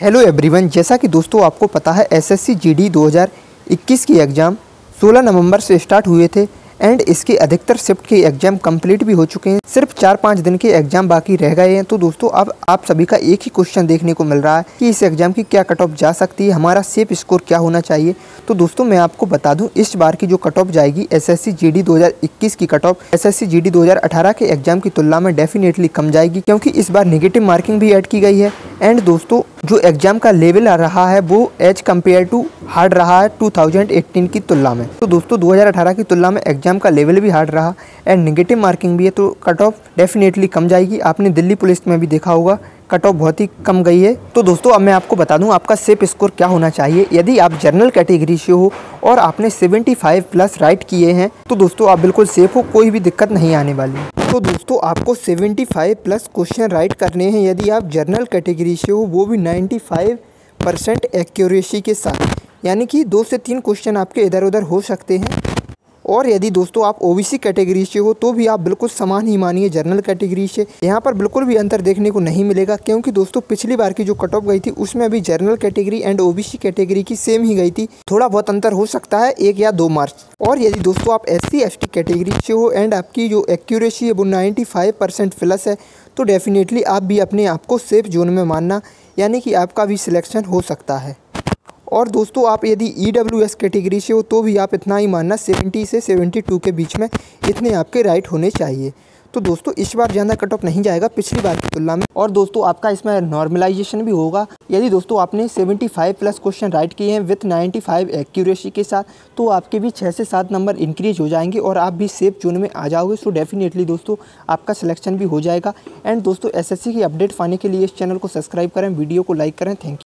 Hello everyone, जैसा कि दोस्तों आपको पता है एसएससी जीडी 2021 की एग्ज़ाम 16 नवंबर से स्टार्ट हुए थे एंड इसके अधिकतर शिफ्ट के एग्ज़ाम कंप्लीट भी हो चुके हैं। सिर्फ 4-5 दिन के एग्ज़ाम बाकी रह गए हैं। तो दोस्तों अब आप सभी का एक ही क्वेश्चन देखने को मिल रहा है कि इस एग्ज़ाम की क्या कट ऑफ जा सकती है, हमारा सेफ स्कोर क्या होना चाहिए। तो दोस्तों मैं आपको बता दूं, इस बार की जो कट ऑफ जाएगी एसएससी जीडी 2021 की कट ऑफ एसएससी जीडी 2018 के एग्ज़ाम की तुलना में डेफिनेटली कम जाएगी, क्योंकि इस बार नेगेटिव मार्किंग भी ऐड की गई है। एंड दोस्तों जो एग्ज़ाम का लेवल आ रहा है वो एज कम्पेयर टू हार्ड रहा है 2018 की तुलना में। तो दोस्तों 2018 की तुलना में एग्ज़ाम का लेवल भी हार्ड रहा एंड नेगेटिव मार्किंग भी है, तो कट ऑफ डेफिनेटली कम जाएगी। आपने दिल्ली पुलिस में भी देखा होगा कट ऑफ बहुत ही कम गई है। तो दोस्तों अब मैं आपको बता दूं आपका सेफ स्कोर क्या होना चाहिए। यदि आप जनरल कैटेगरी से हो और आपने 75 प्लस राइट किए हैं तो दोस्तों आप बिल्कुल सेफ हो, कोई भी दिक्कत नहीं आने वाली। तो दोस्तों आपको 75 प्लस क्वेश्चन राइट करने हैं यदि आप जनरल कैटेगरी से हो, वो भी 95% एक्यूरेसी के साथ, यानी कि 2 से 3 क्वेश्चन आपके इधर उधर हो सकते हैं। और यदि दोस्तों आप ओबीसी कैटेगरी से हो तो भी आप बिल्कुल समान ही मानिए जनरल कैटेगरी से, यहाँ पर बिल्कुल भी अंतर देखने को नहीं मिलेगा, क्योंकि दोस्तों पिछली बार की जो कट ऑफ गई थी उसमें भी general category and OBC category की सेम ही गई थी। थोड़ा बहुत अंतर हो सकता है 1 या 2 मार्क्स। और यदि दोस्तों आप SC/ST कैटेगरी से हो एंड आपकी जो एक्यूरेसी है वो 95% प्लस है, तो डेफिनेटली आप भी अपने आप को सेफ जोन में मानना, यानी कि आपका भी सिलेक्शन हो सकता है। और दोस्तों आप यदि EWS कैटेगरी से हो तो भी आप इतना ही मानना, 70 से 72 के बीच में इतने आपके राइट होने चाहिए। तो दोस्तों इस बार ज़्यादा कट ऑफ नहीं जाएगा पिछली बार की तुलना में। और दोस्तों आपका इसमें नॉर्मलाइजेशन भी होगा। यदि दोस्तों आपने 75 प्लस क्वेश्चन राइट किए हैं विथ 95 एक्यूरेसी के साथ, तो आपके भी 6 से 7 नंबर इंक्रीज हो जाएंगे और आप भी सेफ जोन में आ जाओगे। सो डेफिनेटली दोस्तों आपका सिलेक्शन भी हो जाएगा। एंड दोस्तों SSC की अपडेट पाने के लिए इस चैनल को सब्सक्राइब करें, वीडियो को लाइक करें। Thank you.